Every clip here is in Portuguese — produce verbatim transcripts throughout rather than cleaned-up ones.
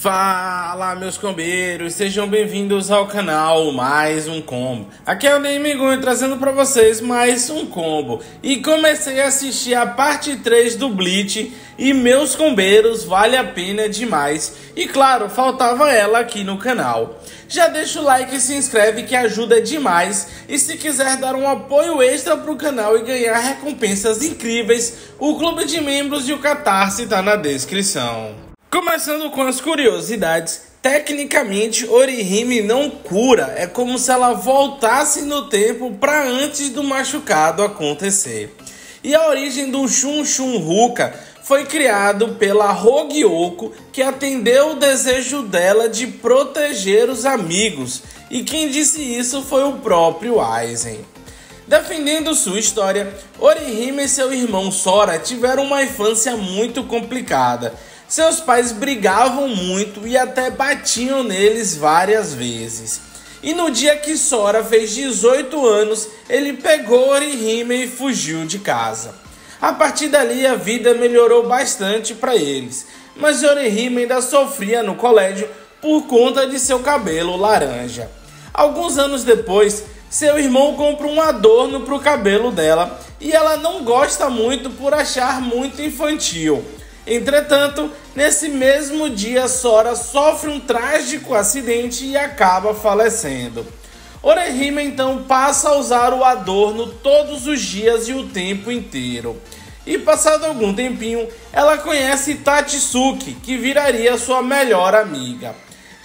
Fala, meus combeiros, sejam bem-vindos ao canal Mais um Combo. Aqui é o Neymigun trazendo pra vocês mais um combo. E comecei a assistir a parte três do Bleach e, meus combeiros, vale a pena demais. E claro, faltava ela aqui no canal. Já deixa o like e se inscreve que ajuda demais. E se quiser dar um apoio extra pro canal e ganhar recompensas incríveis, o clube de membros e o Catarse tá na descrição. Começando com as curiosidades, tecnicamente Orihime não cura, é como se ela voltasse no tempo para antes do machucado acontecer. E a origem do Shun Shun Rikka foi criado pela Hogyoku, que atendeu o desejo dela de proteger os amigos, e quem disse isso foi o próprio Aizen. Defendendo sua história, Orihime e seu irmão Sora tiveram uma infância muito complicada. Seus pais brigavam muito e até batiam neles várias vezes. E no dia que Sora fez dezoito anos, ele pegou Orihime e fugiu de casa. A partir dali a vida melhorou bastante para eles, mas Orihime ainda sofria no colégio por conta de seu cabelo laranja. Alguns anos depois, seu irmão compra um adorno para o cabelo dela e ela não gosta muito por achar muito infantil. Entretanto, nesse mesmo dia, Sora sofre um trágico acidente e acaba falecendo. Orihime então passa a usar o adorno todos os dias e o tempo inteiro. E passado algum tempinho, ela conhece Tatsuki, que viraria sua melhor amiga.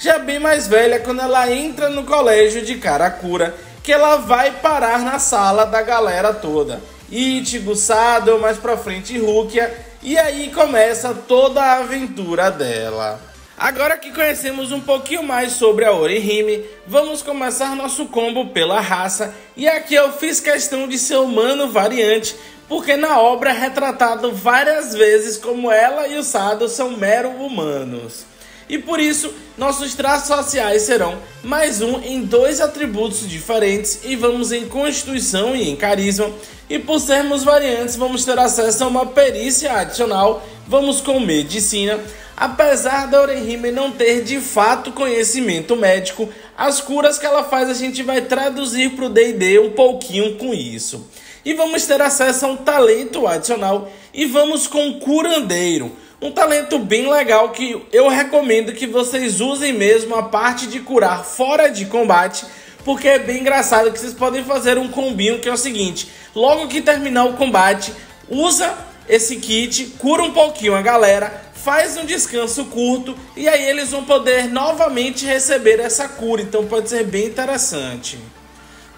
Já bem mais velha, quando ela entra no colégio de Karakura, que ela vai parar na sala da galera toda. Ichigo, Sado, mais pra frente Rukia. E aí começa toda a aventura dela. Agora que conhecemos um pouquinho mais sobre a Orihime, vamos começar nosso combo pela raça. E aqui eu fiz questão de ser humano variante, porque na obra é retratado várias vezes como ela e o Sado são mero humanos. E por isso, nossos traços sociais serão mais um em dois atributos diferentes e vamos em Constituição e em Carisma. E por sermos variantes, vamos ter acesso a uma perícia adicional, vamos com Medicina. Apesar da Orihime não ter de fato conhecimento médico, as curas que ela faz a gente vai traduzir para o D e D um pouquinho com isso. E vamos ter acesso a um talento adicional e vamos com Curandeiro. Um talento bem legal que eu recomendo que vocês usem mesmo a parte de curar fora de combate, porque é bem engraçado que vocês podem fazer um combinho que é o seguinte: logo que terminar o combate, usa esse kit, cura um pouquinho a galera, faz um descanso curto e aí eles vão poder novamente receber essa cura, então pode ser bem interessante.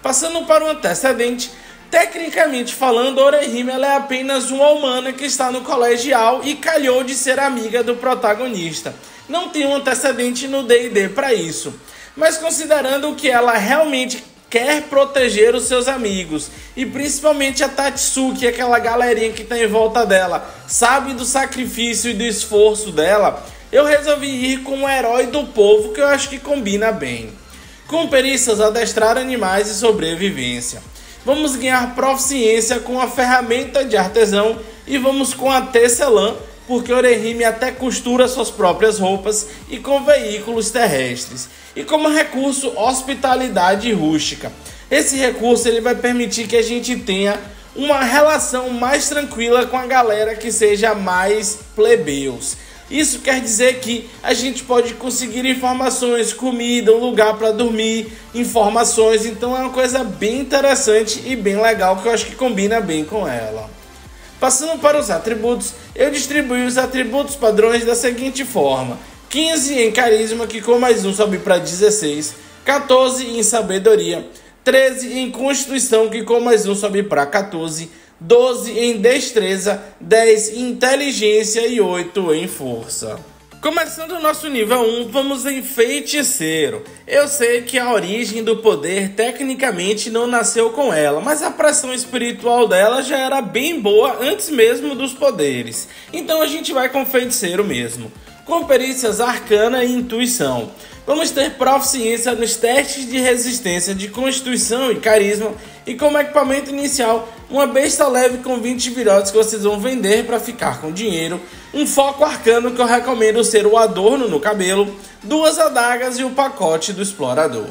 Passando para o antecedente, tecnicamente falando, Orihime ela é apenas uma humana que está no colegial e calhou de ser amiga do protagonista. Não tem um antecedente no D e D para isso. Mas considerando que ela realmente quer proteger os seus amigos, e principalmente a Tatsuki, aquela galerinha que está em volta dela, sabe do sacrifício e do esforço dela, eu resolvi ir com o herói do povo, que eu acho que combina bem. Com perícias, adestrar animais e sobrevivência. Vamos ganhar proficiência com a ferramenta de artesão e vamos com a tecelã, porque Orihime até costura suas próprias roupas, e com veículos terrestres. E como recurso, hospitalidade rústica. Esse recurso ele vai permitir que a gente tenha uma relação mais tranquila com a galera que seja mais plebeus. Isso quer dizer que a gente pode conseguir informações, comida, um lugar para dormir, informações. Então é uma coisa bem interessante e bem legal que eu acho que combina bem com ela. Passando para os atributos, eu distribuí os atributos padrões da seguinte forma: quinze em Carisma, que com mais um sobe para dezesseis, quatorze em Sabedoria, treze em Constituição, que com mais um sobe para quatorze, doze em Destreza, dez em Inteligência e oito em Força. Começando o nosso nível um, vamos em Feiticeiro. Eu sei que a origem do poder tecnicamente não nasceu com ela, mas a pressão espiritual dela já era bem boa antes mesmo dos poderes. Então a gente vai com Feiticeiro mesmo. Com perícias Arcana e Intuição. Vamos ter proficiência nos testes de resistência de Constituição e Carisma. E como equipamento inicial, uma besta leve com vinte virotes que vocês vão vender para ficar com dinheiro. Um foco arcano que eu recomendo ser o adorno no cabelo, duas adagas e o pacote do explorador.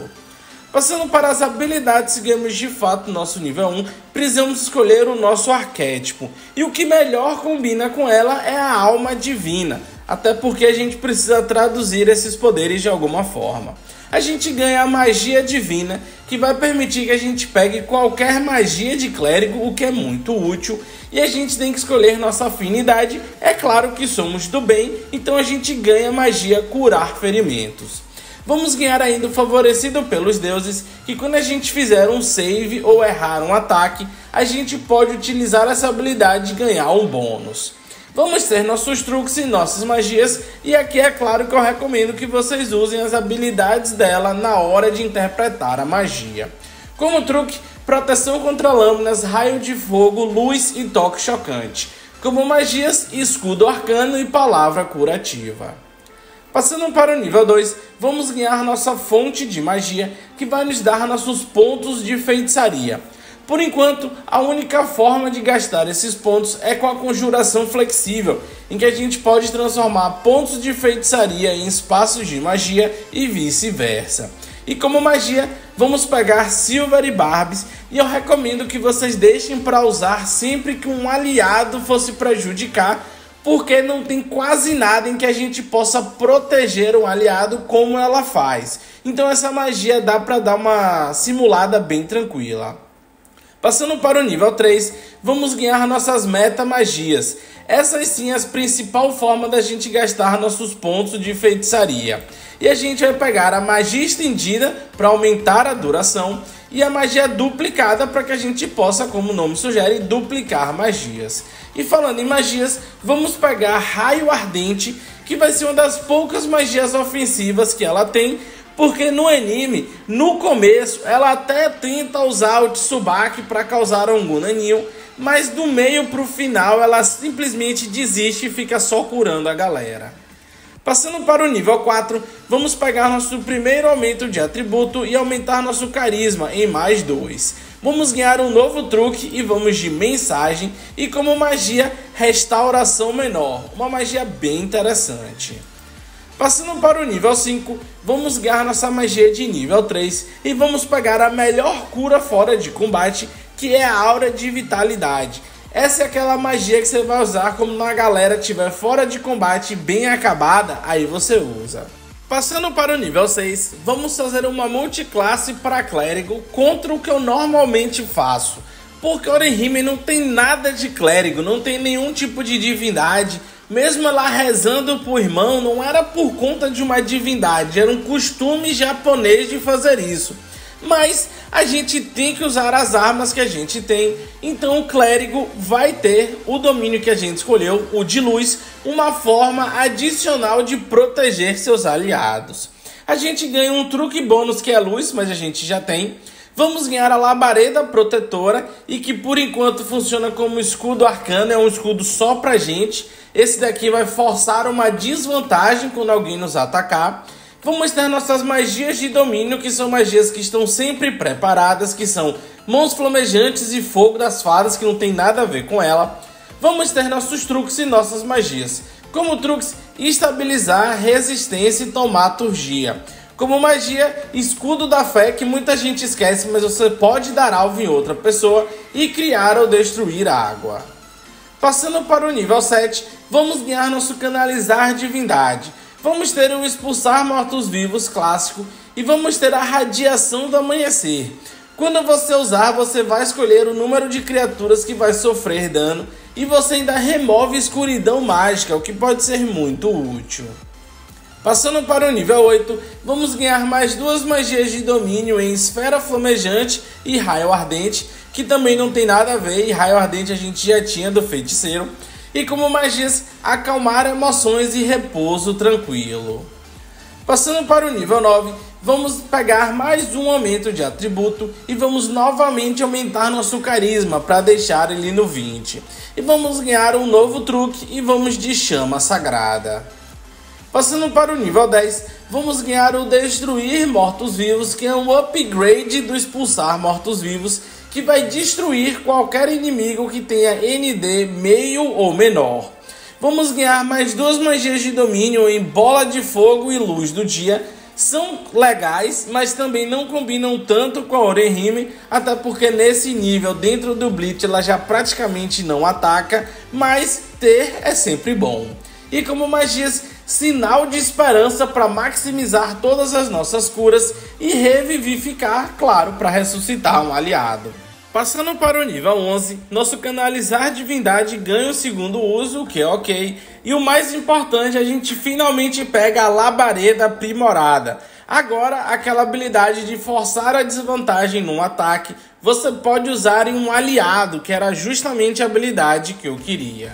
Passando para as habilidades, seguimos de fato nosso nível um, precisamos escolher o nosso arquétipo. E o que melhor combina com ela é a alma divina, até porque a gente precisa traduzir esses poderes de alguma forma. A gente ganha a magia divina, que vai permitir que a gente pegue qualquer magia de clérigo, o que é muito útil. E a gente tem que escolher nossa afinidade, é claro que somos do bem, então a gente ganha magia curar ferimentos. Vamos ganhar ainda o favorecido pelos deuses, que quando a gente fizer um save ou errar um ataque, a gente pode utilizar essa habilidade e ganhar um bônus. Vamos ter nossos truques e nossas magias, e aqui é claro que eu recomendo que vocês usem as habilidades dela na hora de interpretar a magia. Como truque, proteção contra lâminas, raio de fogo, luz e toque chocante. Como magias, escudo arcano e palavra curativa. Passando para o nível dois, vamos ganhar nossa fonte de magia, que vai nos dar nossos pontos de feitiçaria. Por enquanto, a única forma de gastar esses pontos é com a conjuração flexível, em que a gente pode transformar pontos de feitiçaria em espaços de magia e vice-versa. E como magia, vamos pegar Silvery Barbs, e eu recomendo que vocês deixem para usar sempre que um aliado fosse prejudicar, porque não tem quase nada em que a gente possa proteger um aliado como ela faz. Então essa magia dá para dar uma simulada bem tranquila. Passando para o nível três, vamos ganhar nossas metamagias. Essas sim é a principal forma da gente gastar nossos pontos de feitiçaria. E a gente vai pegar a magia estendida para aumentar a duração e a magia duplicada para que a gente possa, como o nome sugere, duplicar magias. E falando em magias, vamos pegar Raio Ardente, que vai ser uma das poucas magias ofensivas que ela tem, porque no anime, no começo, ela até tenta usar o Tsubaki para causar algum daninho, mas do meio para o final ela simplesmente desiste e fica só curando a galera. Passando para o nível quatro, vamos pegar nosso primeiro aumento de atributo e aumentar nosso carisma em mais dois. Vamos ganhar um novo truque e vamos de mensagem e como magia, restauração menor, uma magia bem interessante. Passando para o nível cinco, vamos ganhar nossa magia de nível três e vamos pegar a melhor cura fora de combate, que é a Aura de Vitalidade. Essa é aquela magia que você vai usar quando uma galera estiver fora de combate bem acabada, aí você usa. Passando para o nível seis, vamos fazer uma multiclasse para clérigo contra o que eu normalmente faço, porque Orihime não tem nada de clérigo, não tem nenhum tipo de divindade. Mesmo ela rezando pro irmão, não era por conta de uma divindade, era um costume japonês de fazer isso. Mas a gente tem que usar as armas que a gente tem, então o clérigo vai ter o domínio que a gente escolheu, o de luz, uma forma adicional de proteger seus aliados. A gente ganha um truque bônus que é luz, mas a gente já tem. Vamos ganhar a labareda protetora e que por enquanto funciona como escudo arcano, é um escudo só pra gente. Esse daqui vai forçar uma desvantagem quando alguém nos atacar. Vamos ter nossas magias de domínio, que são magias que estão sempre preparadas, que são mãos flamejantes e fogo das fadas, que não tem nada a ver com ela. Vamos ter nossos truques e nossas magias. Como truques, estabilizar, resistência e taumaturgia. Como magia, escudo da fé, que muita gente esquece, mas você pode dar alvo em outra pessoa e criar ou destruir água. Passando para o nível sete, vamos ganhar nosso canalizar divindade. Vamos ter o expulsar mortos-vivos clássico e vamos ter a radiação do amanhecer. Quando você usar, você vai escolher o número de criaturas que vai sofrer dano e você ainda remove escuridão mágica, o que pode ser muito útil. Passando para o nível oito, vamos ganhar mais duas magias de domínio em Esfera Flamejante e Raio Ardente, que também não tem nada a ver, e Raio Ardente a gente já tinha do Feiticeiro. E como magias, acalmar emoções e repouso tranquilo. Passando para o nível nove, vamos pegar mais um aumento de atributo e vamos novamente aumentar nosso carisma para deixar ele no vinte. E vamos ganhar um novo truque e vamos de Chama Sagrada. Passando para o nível dez, vamos ganhar o Destruir Mortos-Vivos, que é um upgrade do Expulsar Mortos-Vivos, que vai destruir qualquer inimigo que tenha N D meio ou menor. vamos ganhar mais duas magias de domínio em Bola de Fogo e Luz do Dia. São legais, mas também não combinam tanto com a Orihime, até porque nesse nível dentro do Bleach ela já praticamente não ataca, mas ter é sempre bom. E como magias, Sinal de Esperança para maximizar todas as nossas curas e Revivificar, claro, para ressuscitar um aliado. Passando para o nível onze, nosso Canalizar Divindade ganha o segundo uso, o que é ok. E o mais importante, a gente finalmente pega a Labareda Aprimorada. Agora, aquela habilidade de forçar a desvantagem num ataque, você pode usar em um aliado, que era justamente a habilidade que eu queria.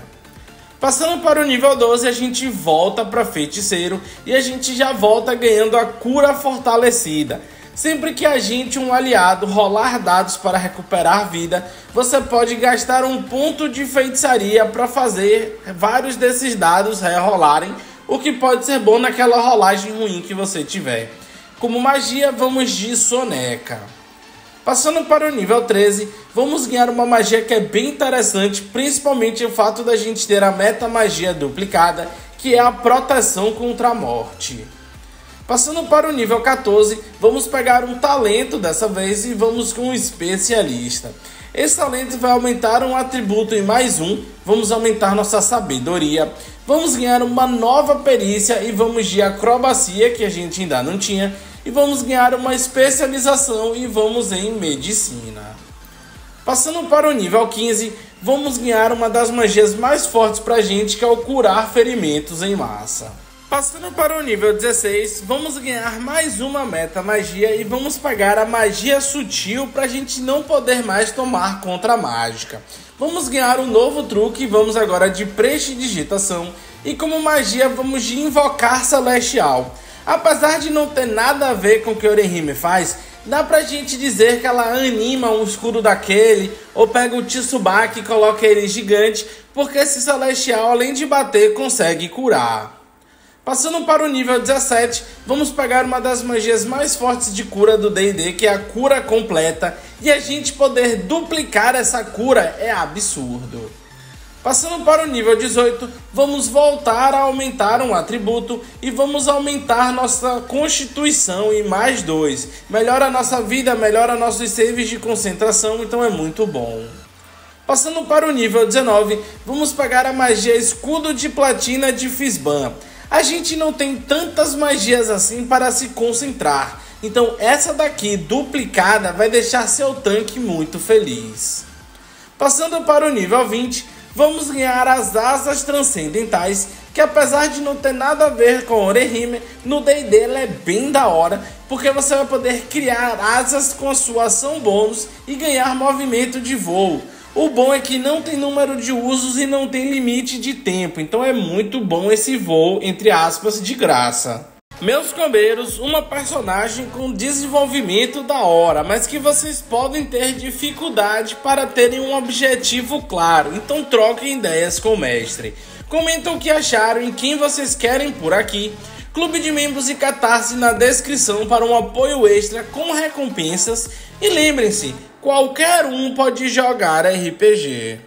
Passando para o nível doze, a gente volta para Feiticeiro e a gente já volta ganhando a Cura Fortalecida. Sempre que a gente, um aliado, rolar dados para recuperar vida, você pode gastar um ponto de feitiçaria para fazer vários desses dados rerolarem, o que pode ser bom naquela rolagem ruim que você tiver. Como magia, vamos de Soneca. Passando para o nível treze, vamos ganhar uma magia que é bem interessante, principalmente o fato da gente ter a meta magia duplicada, que é a Proteção contra a Morte. Passando para o nível quatorze, vamos pegar um talento dessa vez e vamos com um especialista. Esse talento vai aumentar um atributo em mais um, vamos aumentar nossa sabedoria, vamos ganhar uma nova perícia e vamos de acrobacia, que a gente ainda não tinha, e vamos ganhar uma especialização e vamos em medicina. Passando para o nível quinze, vamos ganhar uma das magias mais fortes para a gente, que é o Curar Ferimentos em Massa. Passando para o nível dezesseis, vamos ganhar mais uma meta magia e vamos pagar a magia sutil para a gente não poder mais tomar contra a mágica. Vamos ganhar um novo truque e vamos agora de prestidigitação e como magia vamos de Invocar Celestial. Apesar de não ter nada a ver com o que Orihime faz, dá pra gente dizer que ela anima um escudo daquele ou pega o Tsubaki e coloca ele gigante, porque esse Celestial além de bater consegue curar. Passando para o nível dezessete, vamos pegar uma das magias mais fortes de cura do D e D, que é a Cura Completa, e a gente poder duplicar essa cura é absurdo. Passando para o nível dezoito, vamos voltar a aumentar um atributo e vamos aumentar nossa constituição em mais dois. Melhora a nossa vida, melhora nossos saves de concentração, então é muito bom. Passando para o nível dezenove, vamos pegar a magia Escudo de Platina de Fisban. A gente não tem tantas magias assim para se concentrar, então essa daqui duplicada vai deixar seu tanque muito feliz. Passando para o nível vinte, vamos ganhar as Asas Transcendentais, que apesar de não ter nada a ver com Orihime, no D e D ela é bem da hora, porque você vai poder criar asas com a sua ação bônus e ganhar movimento de voo. O bom é que não tem número de usos e não tem limite de tempo, então é muito bom esse voo, entre aspas, de graça. Meus combeiros, uma personagem com desenvolvimento da hora, mas que vocês podem ter dificuldade para terem um objetivo claro, então troquem ideias com o mestre. Comentam o que acharam e quem vocês querem por aqui. Clube de membros e Catarse na descrição para um apoio extra com recompensas. E lembrem-se, qualquer um pode jogar R P G.